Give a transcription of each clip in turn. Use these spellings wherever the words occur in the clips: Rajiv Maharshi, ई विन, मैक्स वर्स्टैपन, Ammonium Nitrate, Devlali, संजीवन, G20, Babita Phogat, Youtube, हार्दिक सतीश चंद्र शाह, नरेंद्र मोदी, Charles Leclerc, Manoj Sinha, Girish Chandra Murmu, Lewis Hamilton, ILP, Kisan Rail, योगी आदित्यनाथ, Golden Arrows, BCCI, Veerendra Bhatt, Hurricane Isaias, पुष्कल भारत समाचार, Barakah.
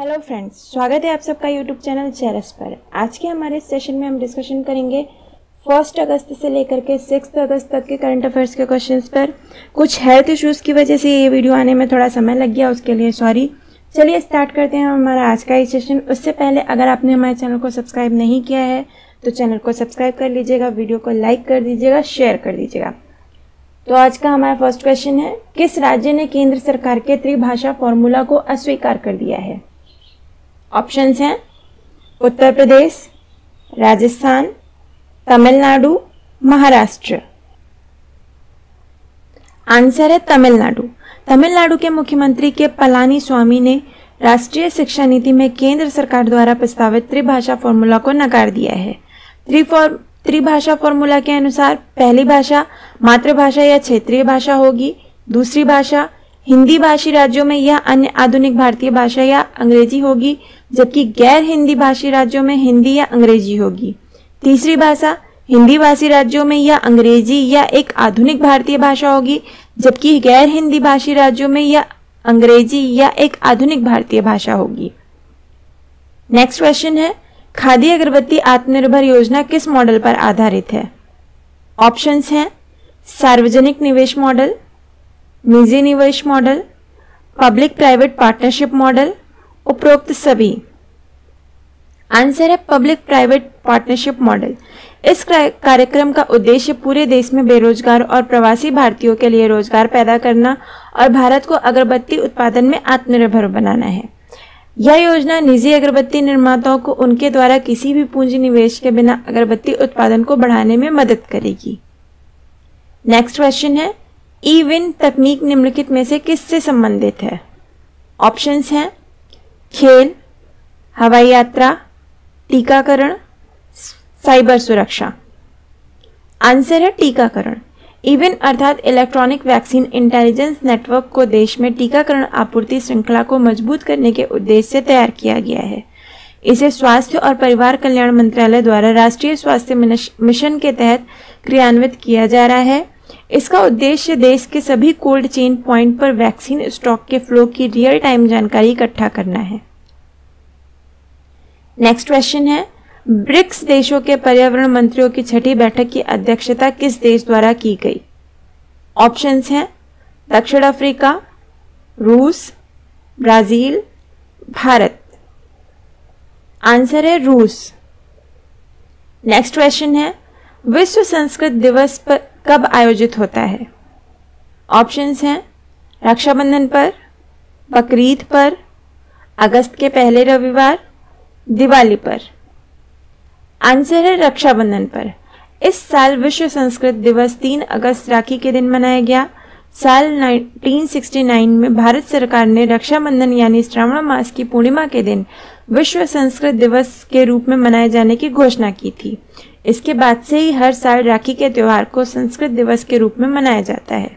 Hello friends, स्वागत है आप सबका YouTube चैनल चेरस पर। आज के हमारे इस सेशन में हम डिस्कशन करेंगे 1 अगस्त से लेकर के 6 अगस्त तक के करंट अफेयर्स के क्वेश्चंस पर। कुछ हेल्थ इश्यूज़ की वजह से ये वीडियो आने में थोड़ा समय लग गया, उसके लिए सॉरी। चलिए स्टार्ट करते हैं हमारा आज का ये सेशन। उससे पहले अगर आपने हमारे चैनल को सब्सक्राइब नहीं किया है तो चैनल को सब्सक्राइब कर लीजिएगा, वीडियो को लाइक कर दीजिएगा, शेयर कर दीजिएगा। तो आज का हमारा फर्स्ट क्वेश्चन है, किस राज्य ने केंद्र सरकार के त्रिभाषा फॉर्मूला को अस्वीकार कर दिया है? ऑप्शंस हैं उत्तर प्रदेश, राजस्थान, तमिलनाडु, महाराष्ट्र। आंसर है तमिलनाडु। तमिलनाडु के मुख्यमंत्री के पलानी स्वामी ने राष्ट्रीय शिक्षा नीति में केंद्र सरकार द्वारा प्रस्तावित त्रिभाषा फॉर्मूला को नकार दिया है। त्रिभाषा फॉर्मूला के अनुसार पहली भाषा मातृभाषा या क्षेत्रीय भाषा होगी, दूसरी भाषा हिंदी भाषी राज्यों में यह अन्य आधुनिक भारतीय भाषा या अंग्रेजी होगी, जबकि गैर हिंदी भाषी राज्यों में हिंदी या अंग्रेजी होगी। तीसरी भाषा हिंदी भाषी राज्यों में यह अंग्रेजी या एक आधुनिक भारतीय भाषा होगी, जबकि गैर हिंदी भाषी राज्यों में यह अंग्रेजी या एक आधुनिक भारतीय भाषा होगी। नेक्स्ट क्वेश्चन है, खादी अगरबत्ती आत्मनिर्भर योजना किस मॉडल पर आधारित है? ऑप्शंस हैं सार्वजनिक निवेश मॉडल, निजी निवेश model, public private partnership model, उपरोक्त सभी। आंसर है पब्लिक प्राइवेट पार्टनरशिप मॉडल। इस कार्यक्रम का उद्देश्य पूरे देश में बेरोजगार और प्रवासी भारतीयों के लिए रोजगार पैदा करना और भारत को अगरबत्ती उत्पादन में आत्मनिर्भर बनाना है। यह योजना निजी अगरबत्ती निर्माताओं को उनके द्वारा किसी भी पूंजी निवेश के बिना अगरबत्ती उत्पादन को बढ़ाने में मदद करेगी। नेक्स्ट क्वेश्चन है, ई विन तकनीक निम्नलिखित में से किससे संबंधित है? ऑप्शंस हैं खेल, हवाई यात्रा, टीकाकरण, साइबर सुरक्षा। आंसर है टीकाकरण। ई विन अर्थात इलेक्ट्रॉनिक वैक्सीन इंटेलिजेंस नेटवर्क को देश में टीकाकरण आपूर्ति श्रृंखला को मजबूत करने के उद्देश्य से तैयार किया गया है। इसे स्वास्थ्य और परिवार कल्याण मंत्रालय द्वारा राष्ट्रीय स्वास्थ्य मिशन के तहत क्रियान्वित किया जा रहा है। इसका उद्देश्य देश के सभी कोल्ड चेन पॉइंट पर वैक्सीन स्टॉक के फ्लो की रियल टाइम जानकारी इकट्ठा करना है। नेक्स्ट क्वेश्चन है, ब्रिक्स देशों के पर्यावरण मंत्रियों की 6ठी बैठक की अध्यक्षता किस देश द्वारा की गई? ऑप्शंस हैं दक्षिण अफ्रीका, रूस, ब्राजील, भारत। आंसर है रूस। नेक्स्ट क्वेश्चन है, विश्व संस्कृत दिवस पर कब आयोजित होता है? ऑप्शंस हैं रक्षाबंधन पर, बकरीद पर, अगस्त के पहले रविवार, दिवाली पर। आंसर है रक्षाबंधन पर। इस साल विश्व संस्कृत दिवस 3 अगस्त राखी के दिन मनाया गया। साल 1969 में भारत सरकार ने रक्षाबंधन यानी श्रावण मास की पूर्णिमा के दिन विश्व संस्कृत दिवस के रूप में मनाए जाने की घोषणा की थी। इसके बाद से ही हर साल राखी के त्यौहार को संस्कृत दिवस के रूप में मनाया जाता है।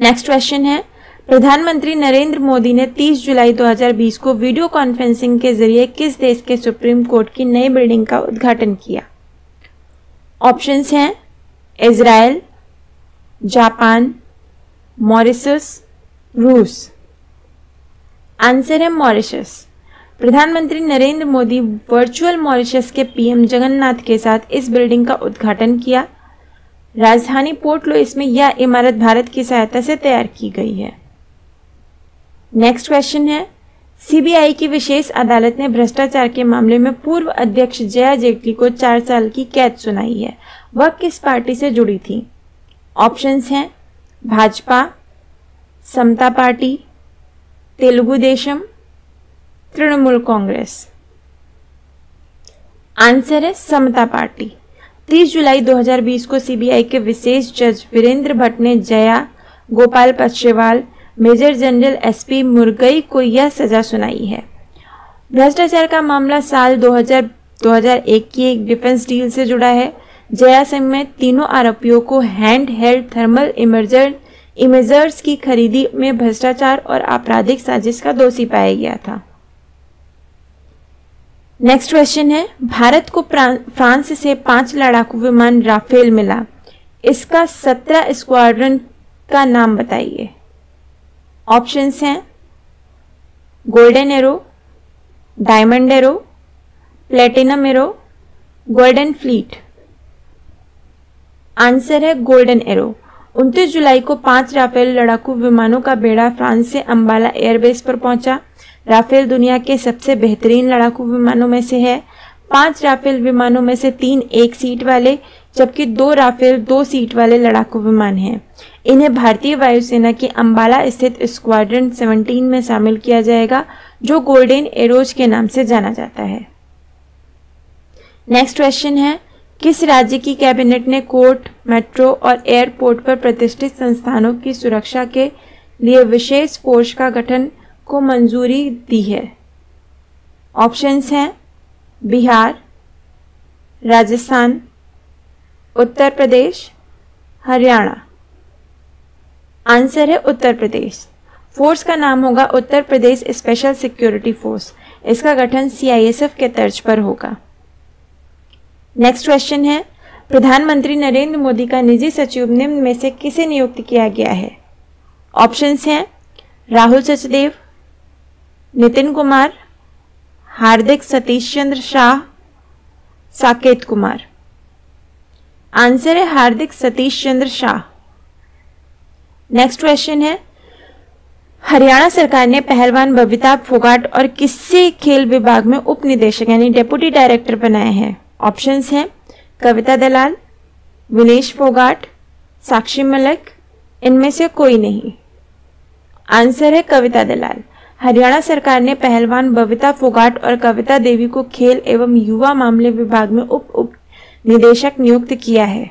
नेक्स्ट क्वेश्चन है, प्रधानमंत्री नरेंद्र मोदी ने 30 जुलाई 2020 को वीडियो कॉन्फ्रेंसिंग के जरिए किस देश के सुप्रीम कोर्ट की नई बिल्डिंग का उद्घाटन किया? ऑप्शंस हैं इजराइल, जापान, मॉरिशस, रूस। आंसर है मॉरिशस। प्रधानमंत्री नरेंद्र मोदी वर्चुअल मॉरिशस के पीएम जगन्नाथ के साथ इस बिल्डिंग का उद्घाटन किया। राजधानी पोर्ट लुइस में यह इमारत भारत की सहायता से तैयार की गई है। नेक्स्ट क्वेश्चन है, सीबीआई की विशेष अदालत ने भ्रष्टाचार के मामले में पूर्व अध्यक्ष जया जेटली को 4 साल की कैद सुनाई है। वह किस पार्टी से जुड़ी थी? ऑप्शंस हैं भाजपा, समता पार्टी, तेलुगु देशम, तृणमूल कांग्रेस। आंसर है समता पार्टी। 30 जुलाई 2020 को सीबीआई के विशेष जज वीरेंद्र भट्ट ने Jaya Gopal Pachwal, major general SP Murgai को यह सजा सुनाई है। भ्रष्टाचार का मामला साल 2001 की एक डिफेंस डील से जुड़ा है। जया समेत तीनों आरोपियों को हैंड हेल्ड थर्मल इमेजर्स की खरीदी में भ्रष्टाचार और आपराधिक साजिश का दोषी पाया गया था। नेक्स्ट क्वेश्चन है, भारत को फ्रांस से 5 लड़ाकू विमान राफेल मिला। इसका 17 स्क्वाड्रन का नाम बताइए। ऑप्शंस हैं golden arrow, diamond arrow, platinum arrow, golden fleet. Answer है गोल्डन एरो। 29 जुलाई को 5 राफेल लड़ाकू विमानों का बेड़ा फ्रांस से अंबाला एयरबेस पर पहुंचा। राफेल दुनिया के सबसे बेहतरीन लड़ाकू विमानों में से है। 5 राफेल विमानों में से 3 एक सीट वाले जबकि 2 राफेल 2 सीट वाले लड़ाकू विमान हैं। इन्हें भारतीय वायुसेना के अंबाला स्थित स्क्वाड्रन 17 में शामिल किया जाएगा जो गोल्डन एरोज के नाम से जाना जाता है। नेक्स्ट क्वेश्चन है, किस राज्य की कैबिनेट ने कोर्ट, मेट्रो और एयरपोर्ट पर प्रतिष्ठित संस्थानों की सुरक्षा के लिए विशेष फोर्स का गठन को मंजूरी दी है? ऑप्शंस हैं बिहार, राजस्थान, उत्तर प्रदेश, हरियाणा। आंसर है उत्तर प्रदेश। फोर्स का नाम होगा Uttar Pradesh special security force. इसका गठन CISF के तर्ज पर होगा। नेक्स्ट क्वेश्चन है, प्रधानमंत्री नरेंद्र मोदी का निजी सचिव निम्न में से किसे नियुक्त किया गया है? ऑप्शंस हैं राहुल सचदेव, नितिन कुमार, हार्दिक सतीश चंद्र शाह, साकेत कुमार। आंसर है हार्दिक सतीश चंद्र शाह। नेक्स्ट क्वेश्चन है, हरियाणा सरकार ने पहलवान बबीता फोगाट और किससे खेल विभाग में उप निदेशक यानी डेप्यूटी डायरेक्टर बनाए हैं? ऑप्शंस हैं कविता दलाल, विनेश फोगाट, साक्षी मलिक। इनमें से कोई नहीं। आंसर है कविता दलाल। हरियाणा सरकार ने पहलवान बबीता फोगाट और कविता देवी को खेल एवं युवा मामले विभाग में उप निदेशक नियुक्त किया है।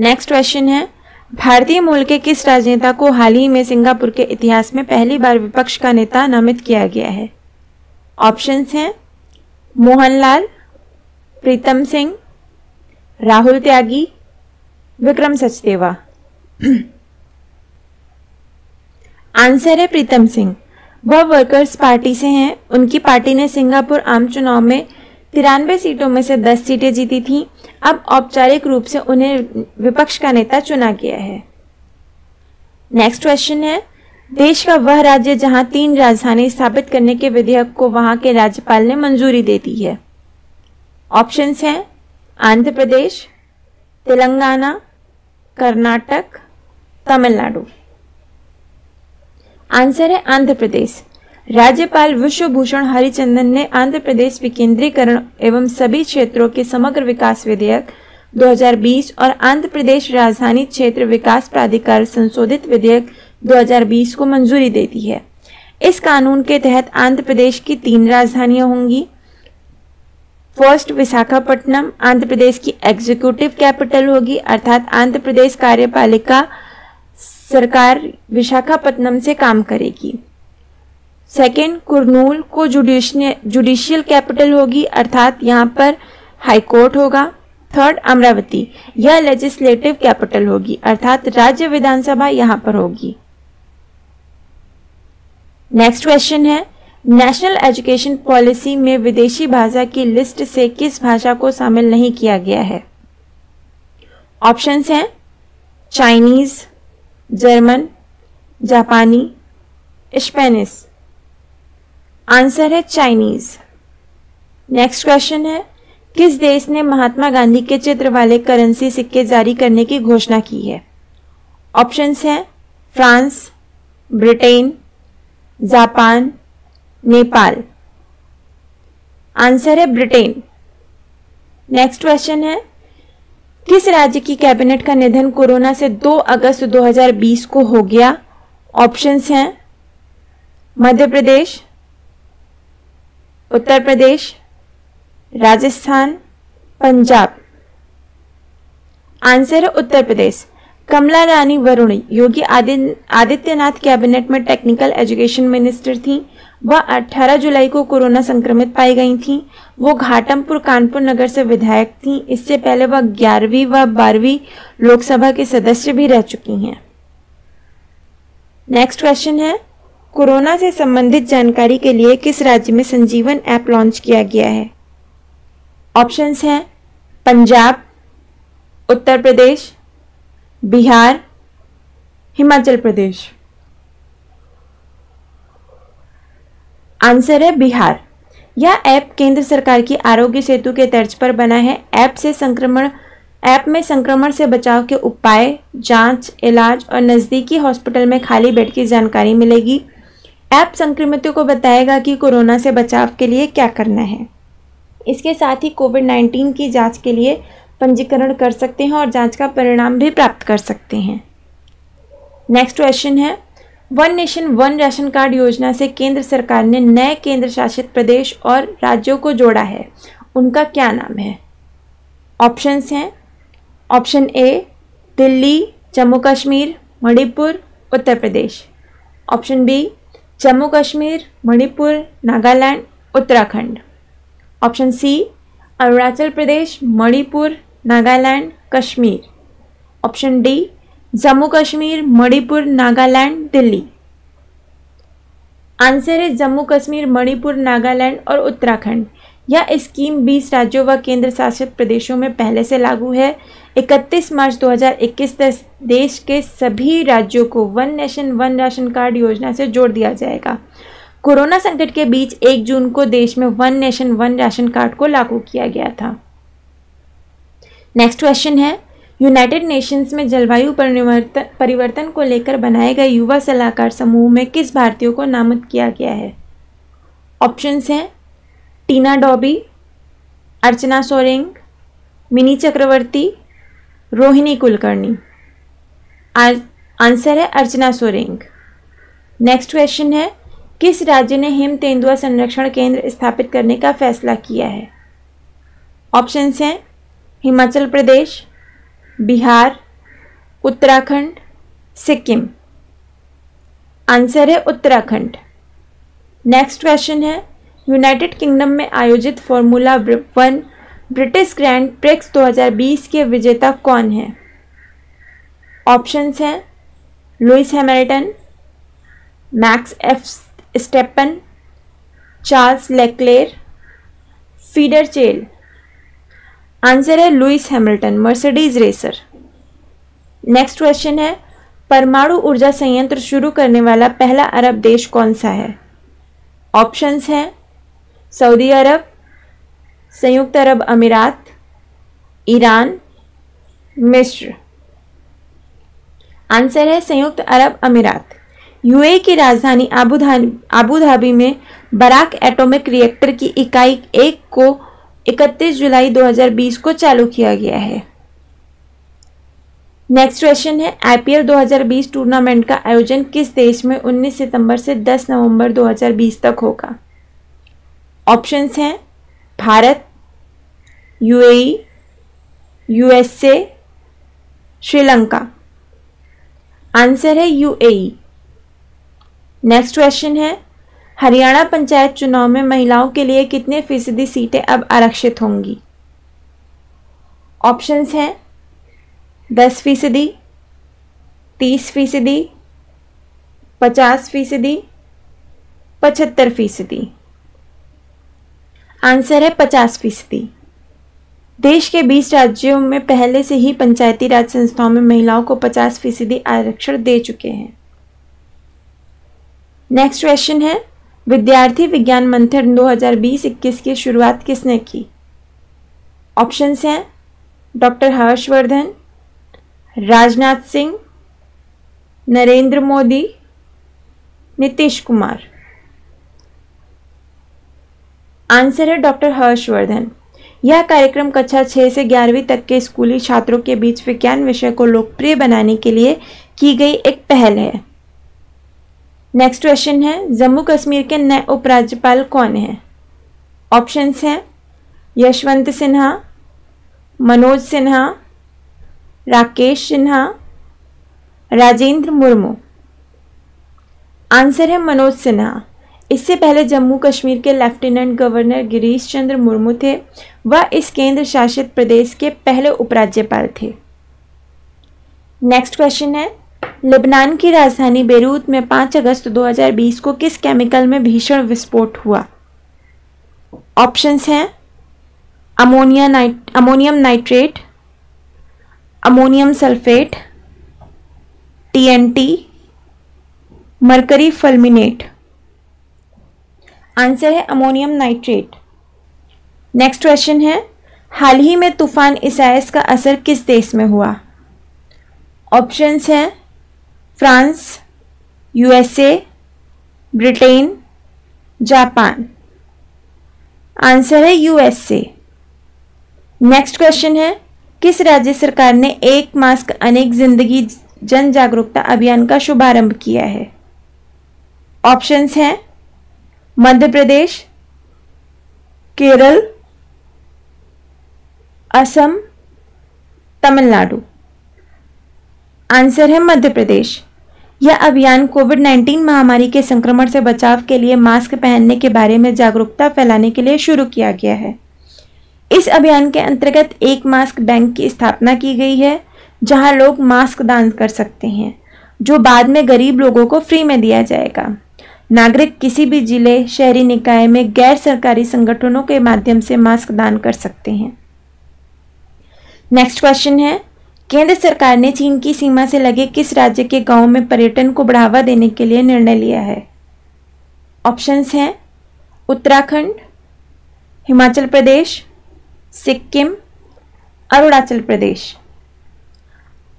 नेक्स्ट क्वेश्चन है, भारतीय मूल के किस राजनेता को हाल ही में सिंगापुर के इतिहास में पहली बार विपक्ष का नेता नामित किया गया है? ऑप्शंस हैं मोहनलाल, प्रीतम सिंह, राहुल त्यागी, विक्रम सचदेवा। आंसर है प्रीतम सिंह। वह वर्कर्स पार्टी से हैं। उनकी पार्टी ने सिंगापुर आम चुनाव में 93 सीटों में से 10 सीटें जीती थीं। अब औपचारिक रूप से उन्हें विपक्ष का नेता चुना गया है। नेक्स्ट क्वेश्चन है, देश का वह राज्य जहां 3 राजधानी स्थापित करने के विधेयक को वहां के राज्यपाल ने मंजूरी दे दी है। ऑप्शंस हैं आंध्र प्रदेश, तेलंगाना, कर्नाटक, तमिलनाडु। आंसर है आंध्र प्रदेश। राज्यपाल विश्वभूषण हरिचंदन ने आंध्र प्रदेश विकेंद्रीकरण एवं सभी क्षेत्रों के समग्र विकास विधेयक 2020 और आंध्र प्रदेश राजधानी क्षेत्र विकास प्राधिकरण संशोधित विधेयक 2020 को मंजूरी दे दी है। इस कानून के तहत आंध्र प्रदेश की 3 राजधानियां होंगी। फर्स्ट विशाखापट्टनम आंध्र प्रदेश की एग्जीक्यूटिव कैपिटल होगी अर्थात आंध्र प्रदेश कार्यपालिका सरकार विशाखापट्टनम से काम करेगी। सेकेंड कुर्नूल को जुडिशियल कैपिटल होगी अर्थात यहाँ पर हाई कोर्ट होगा। थर्ड अमरावती, यह लेजिस्लेटिव कैपिटल होगी अर्थात राज्य विधानसभा यहाँ पर होगी। नेक्स्ट क्वेश्चन है, नेशनल एजुकेशन पॉलिसी में विदेशी भाषा की लिस्ट से किस भाषा को शामिल नहीं किया गया है? ऑप्शंस हैं चाइनीज, जर्मन, जापानी, स्पेनिश। आंसर है चाइनीज। नेक्स्ट क्वेश्चन है, किस देश ने महात्मा गांधी के चित्र वाले करेंसी सिक्के जारी करने की घोषणा की है? ऑप्शंस हैं France, Britain, Japan, Nepal. Answer है ब्रिटेन। नेक्स्ट क्वेश्चन है, किस राज्य की कैबिनेट का निधन कोरोना से 2 अगस्त 2020 को हो गया? ऑप्शंस हैं मध्य प्रदेश, उत्तर प्रदेश, राजस्थान, पंजाब। आंसर है उत्तर प्रदेश। कमला रानी वरुण योगी आदित्यनाथ कैबिनेट में टेक्निकल एजुकेशन मिनिस्टर थीं। वह 18 जुलाई को कोरोना संक्रमित पाई गई थीं। वो घाटमपुर कानपुर नगर से विधायक थीं। इससे पहले वह 11वीं व 12वीं लोकसभा के सदस्य भी रह चुकी हैं। नेक्स्ट क्वेश्चन है, कोरोना से संबंधित जानकारी के लिए किस राज्य में संजीवन ऐप लॉन्च किया गया है? ऑप्शंस हैं पंजाब, उत्तर प्रदेश, बिहार, हिमाचल प्रदेश। आंसर है बिहार। यह ऐप केंद्र सरकार की आरोग्य सेतु के तर्ज पर बना है। ऐप में संक्रमण से बचाव के उपाय, जांच, इलाज और नज़दीकी हॉस्पिटल में खाली बेड की जानकारी मिलेगी। ऐप संक्रमितों को बताएगा कि कोरोना से बचाव के लिए क्या करना है। इसके साथ ही कोविड-19 की जांच के लिए पंजीकरण कर सकते हैं और जांच का परिणाम भी प्राप्त कर सकते हैं। नेक्स्ट क्वेश्चन है, one nation one ration card योजना से केंद्र सरकार ने नए केंद्र शासित प्रदेश और राज्यों को जोड़ा है, उनका क्या नाम है? ऑप्शंस हैं, option A Delhi, Jammu Kashmir, Manipur, Uttar Pradesh. Option B Jammu Kashmir, Manipur, Nagaland, Uttarakhand. Option C Arunachal Pradesh, Manipur, Nagaland, Kashmir. Option D Jammu Kashmir, Manipur, Nagaland, Delhi. Answer है जम्मू कश्मीर, मणिपुर, नागालैंड और उत्तराखंड। यह स्कीम 20 राज्यों व केंद्र शासित प्रदेशों में पहले से लागू है। 31 मार्च 2021 तक देश के सभी राज्यों को one nation one ration card योजना से जोड़ दिया जाएगा। कोरोना संकट के बीच 1 जून को देश में one nation one ration card को लागू किया गया था। नेक्स्ट क्वेश्चन है, यूनाइटेड नेशंस में जलवायु परिवर्तन को लेकर बनाए गए युवा सलाहकार समूह में किस भारतीय को नामित किया गया है? ऑप्शंस हैं टीना डॉबी, अर्चना सोरेंग, मिनी चक्रवर्ती, रोहिणी कुलकर्णी। आंसर है अर्चना सोरेंग। नेक्स्ट क्वेश्चन है, किस राज्य ने हिम तेंदुआ संरक्षण केंद्र स्थापित करने का फैसला किया है? ऑप्शंस हैं हिमाचल प्रदेश, बिहार, उत्तराखंड, सिक्किम। आंसर है उत्तराखंड। नेक्स्ट क्वेश्चन है, यूनाइटेड किंगडम में आयोजित फॉर्मूला 1 ब्रिटिश ग्रैंड प्रिक्स 2020 के विजेता कौन हैं? ऑप्शंस हैं Lewis Hamilton, मैक्स वर्स्टैपन, Charles Leclerc, फीडर चेल। आंसर है Lewis Hamilton, Mercedes racer. Next question है, परमाणु ऊर्जा संयंत्र शुरू करने वाला पहला अरब देश कौन सा है? ऑप्शंस हैं सऊदी अरब, संयुक्त अरब अमीरात, ईरान, मिस्र। आंसर है संयुक्त अरब अमीरात। यूएई की राजधानी अबू धाबी में बराक एटॉमिक रिएक्टर की इकाई 1 को 31 जुलाई 2020 को चालू किया गया है। नेक्स्ट क्वेश्चन है, आईपीएल 2020 टूर्नामेंट का आयोजन किस देश में 19 सितंबर से 10 नवंबर 2020 तक होगा? ऑप्शंस हैं Bharat, UAE, USA, Sri Lanka. Answer है यूएई। नेक्स्ट क्वेश्चन है, हरियाणा पंचायत चुनाव में महिलाओं के लिए कितने फीसदी सीटें अब आरक्षित होंगी? ऑप्शंस हैं 10%, 30%, 50%, 75%। आंसर है 50%। देश के 20 राज्यों में पहले से ही पंचायती राज संस्थाओं में महिलाओं को 50% आरक्षण दे चुके हैं। नेक्स्ट क्वेश्चन है, विद्यार्थी विज्ञान मंथन 2020-21 की शुरुआत किसने की? ऑप्शंस हैं डॉक्टर हर्षवर्धन, राजनाथ सिंह, नरेंद्र मोदी, नीतीश कुमार। आंसर है डॉक्टर हर्षवर्धन। यह कार्यक्रम कक्षा 6 से 11वीं तक के स्कूली छात्रों के बीच विज्ञान विषय को लोकप्रिय बनाने के लिए की गई एक पहल है। नेक्स्ट क्वेश्चन है, जम्मू कश्मीर के नए उपराज्यपाल कौन हैं? ऑप्शंस हैं यशवंत सिन्हा, मनोज सिन्हा, राकेश सिन्हा, राजेंद्र मुर्मू। आंसर है मनोज सिन्हा। इससे पहले जम्मू कश्मीर के लेफ्टिनेंट गवर्नर गिरीश चंद्र मुर्मू थे। वह इस केंद्र शासित प्रदेश के पहले उपराज्यपाल थे। नेक्स्ट क्वेश्चन है, लेबनान की राजधानी बेरूत में 5 अगस्त 2020 को किस केमिकल में भीषण विस्फोट हुआ? ऑप्शंस हैं ammonium nitrate, ammonium sulphate, TNT, mercury fulminate. Answer है अमोनियम नाइट्रेट। नेक्स्ट क्वेश्चन है, हाल ही में तूफान इसाइस का असर किस देश में हुआ? ऑप्शंस हैं France, USA, Britain, Japan. Answer है यूएसए। नेक्स्ट क्वेश्चन है, किस राज्य सरकार ने एक मास्क अनेक जिंदगी जन जागरूकता अभियान का शुभारंभ किया है? ऑप्शंस हैं मध्य प्रदेश, केरल, असम, तमिलनाडु। आंसर है मध्य प्रदेश। यह अभियान कोविड-19 महामारी के संक्रमण से बचाव के लिए मास्क पहनने के बारे में जागरूकता फैलाने के लिए शुरू किया गया है। इस अभियान के अंतर्गत एक मास्क बैंक की स्थापना की गई है, जहां लोग मास्क दान कर सकते हैं, जो बाद में गरीब लोगों को फ्री में दिया जाएगा। नागरिक किसी भी जिले, शहरी निकाय में गैर सरकारी संगठनों के माध्यम से मास्क दान कर सकते हैं। नेक्स्ट क्वेश्चन है, केंद्र सरकार ने चीन की सीमा से लगे किस राज्य के गाँव में पर्यटन को बढ़ावा देने के लिए निर्णय लिया है? ऑप्शंस हैं उत्तराखंड, हिमाचल प्रदेश, सिक्किम, अरुणाचल प्रदेश।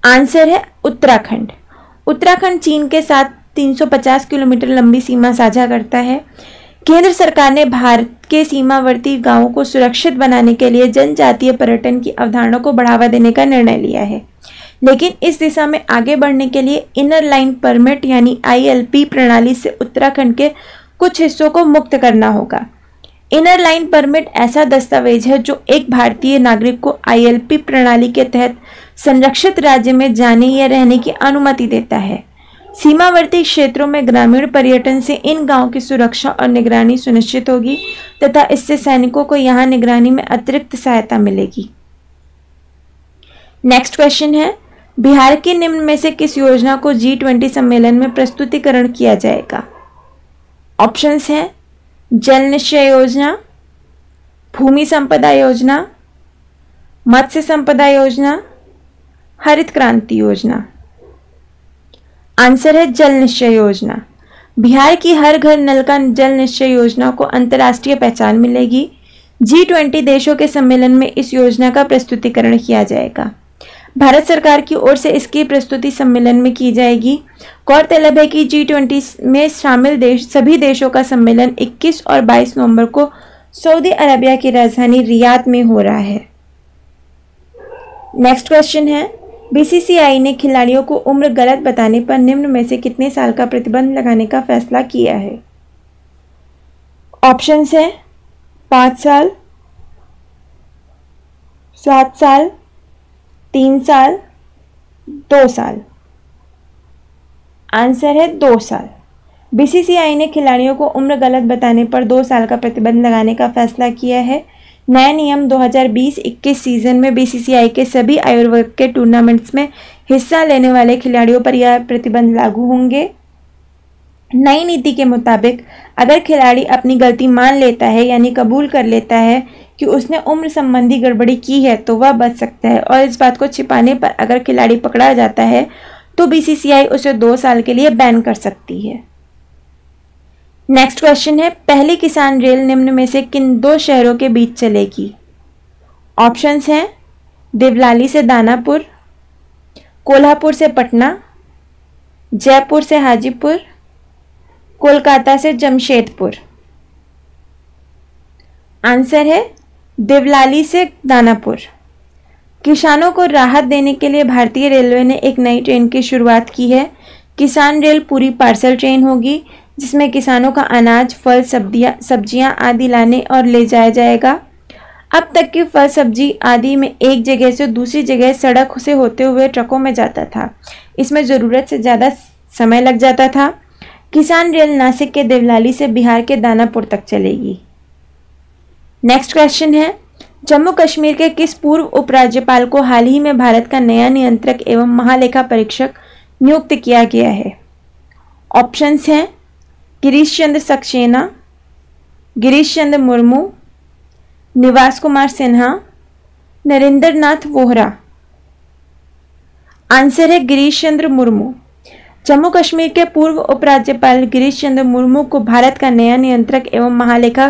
आंसर है उत्तराखंड। उत्तराखंड चीन के साथ 350 किलोमीटर लंबी सीमा साझा करता है। केंद्र सरकार ने भारत के सीमावर्ती गांवों को सुरक्षित बनाने के लिए जनजातीय पर्यटन की अवधारणा को बढ़ावा देने का निर्णय लिया है, लेकिन इस दिशा में आगे बढ़ने के लिए इनर लाइन परमिट यानी ILP प्रणाली से उत्तराखंड के कुछ हिस्सों को मुक्त करना होगा। इनर लाइन परमिट ऐसा दस्तावेज है जो एक भारतीय नागरिक को ILP प्रणाली के तहत संरक्षित राज्य में जाने या रहने की अनुमति देता है। सीमावर्ती क्षेत्रों में ग्रामीण पर्यटन से इन गांवों की सुरक्षा और निगरानी सुनिश्चित होगी तथा इससे सैनिकों को यहां निगरानी में अतिरिक्त सहायता मिलेगी। नेक्स्ट क्वेश्चन है, बिहार के निम्न में से किस योजना को G20 सम्मेलन में प्रस्तुतिकरण किया जाएगा? ऑप्शंस हैं जल निश्चय योजना, भूमि संपदा योजना, मत्स्य संपदा योजना, हरित क्रांति योजना। आंसर है जल निश्चय योजना। बिहार की हर घर नल का जल निश्चय योजना को अंतर्राष्ट्रीय पहचान मिलेगी। G20 देशों के सम्मेलन में इस योजना का प्रस्तुतिकरण किया जाएगा। भारत सरकार की ओर से इसकी प्रस्तुति सम्मेलन में की जाएगी। गौरतलब है कि G20 में शामिल सभी देशों का सम्मेलन 21 और 22 नवंबर को सऊदी अरबिया की राजधानी रियाद में हो रहा है। नेक्स्ट क्वेश्चन है, BCCI ने खिलाड़ियों को उम्र गलत बताने पर निम्न में से कितने साल का प्रतिबंध लगाने का फैसला किया है? ऑप्शंस है 5 साल, 7 साल, 3 साल, 2 साल। आंसर है 2 साल। BCCI ने खिलाड़ियों को उम्र गलत बताने पर 2 साल का प्रतिबंध लगाने का फैसला किया है। नया नियम 2020-21 सीजन में BCCI के सभी आयु वर्ग के टूर्नामेंट्स में हिस्सा लेने वाले खिलाड़ियों पर यह प्रतिबंध लागू होंगे। नई नीति के मुताबिक अगर खिलाड़ी अपनी गलती मान लेता है यानी कबूल कर लेता है कि उसने उम्र संबंधी गड़बड़ी की है तो वह बच सकता है, और इस बात को छिपाने पर अगर खिलाड़ी पकड़ा जाता है तो BCCI उसे 2 साल के लिए बैन कर सकती है। नेक्स्ट क्वेश्चन है, पहली किसान रेल निम्न में से किन 2 शहरों के बीच चलेगी? ऑप्शंस हैं देवलाली से दानापुर, कोल्हापुर से पटना, जयपुर से हाजीपुर, कोलकाता से जमशेदपुर। आंसर है देवलाली से दानापुर। किसानों को राहत देने के लिए भारतीय रेलवे ने एक नई ट्रेन की शुरुआत की है। किसान रेल पूरी पार्सल ट्रेन होगी, जिसमें किसानों का अनाज, फल, सब्जियां आदि लाने और ले जाया जाएगा। अब तक की फल, सब्जी आदि में एक जगह से दूसरी जगह सड़क से होते हुए ट्रकों में जाता था। इसमें ज़रूरत से ज़्यादा समय लग जाता था। किसान रेल नासिक के देवलाली से बिहार के दानापुर तक चलेगी। नेक्स्ट क्वेश्चन है, जम्मू कश्मीर के किस पूर्व उपराज्यपाल को हाल ही में भारत का नया नियंत्रक एवं महालेखा परीक्षक नियुक्त किया गया है? ऑप्शंस हैं गिरीश चंद्र सक्सेना, गिरीश चंद्र मुर्मू, निवास कुमार सिन्हा, नरेंद्र नाथ वोहरा। आंसर है गिरीश चंद्र मुर्मू। जम्मू कश्मीर के पूर्व उपराज्यपाल गिरीश चंद्र मुर्मू को भारत का नया नियंत्रक एवं महालेखा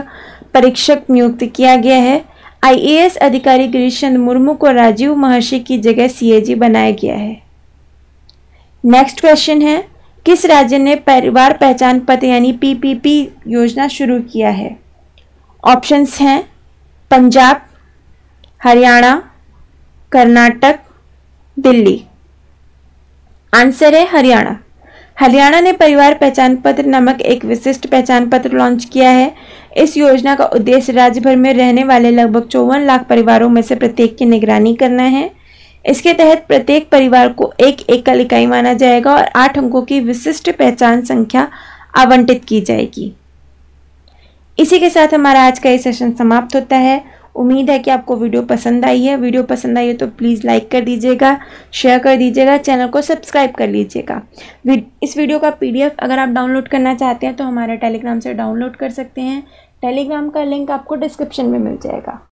परीक्षक नियुक्त किया गया है। आईएएस अधिकारी गिरीश चंद्र मुर्मू को राजीव महर्षि की जगह सीएजी बनाया गया है। नेक्स्ट क्वेश्चन है, किस राज्य ने परिवार पहचान पत्र यानी पीपीपी योजना शुरू किया है? ऑप्शंस हैं पंजाब, हरियाणा, कर्नाटक, दिल्ली। आंसर है हरियाणा। हरियाणा ने परिवार पहचान पत्र नामक एक विशिष्ट पहचान पत्र लॉन्च किया है। इस योजना का उद्देश्य राज्य भर में रहने वाले लगभग 54 लाख परिवारों में से प्रत्येक की निगरानी करना है। इसके तहत प्रत्येक परिवार को एक एकल इकाई माना जाएगा और 8 अंकों की विशिष्ट पहचान संख्या आवंटित की जाएगी। इसी के साथ हमारा आज का ये सेशन समाप्त होता है। उम्मीद है कि आपको वीडियो पसंद आई है। वीडियो पसंद आई है तो प्लीज़ लाइक कर दीजिएगा, शेयर कर दीजिएगा, चैनल को सब्सक्राइब कर लीजिएगा। इस वीडियो का पीडीएफ अगर आप डाउनलोड करना चाहते हैं तो हमारे टेलीग्राम से डाउनलोड कर सकते हैं। टेलीग्राम का लिंक आपको डिस्क्रिप्शन में मिल जाएगा।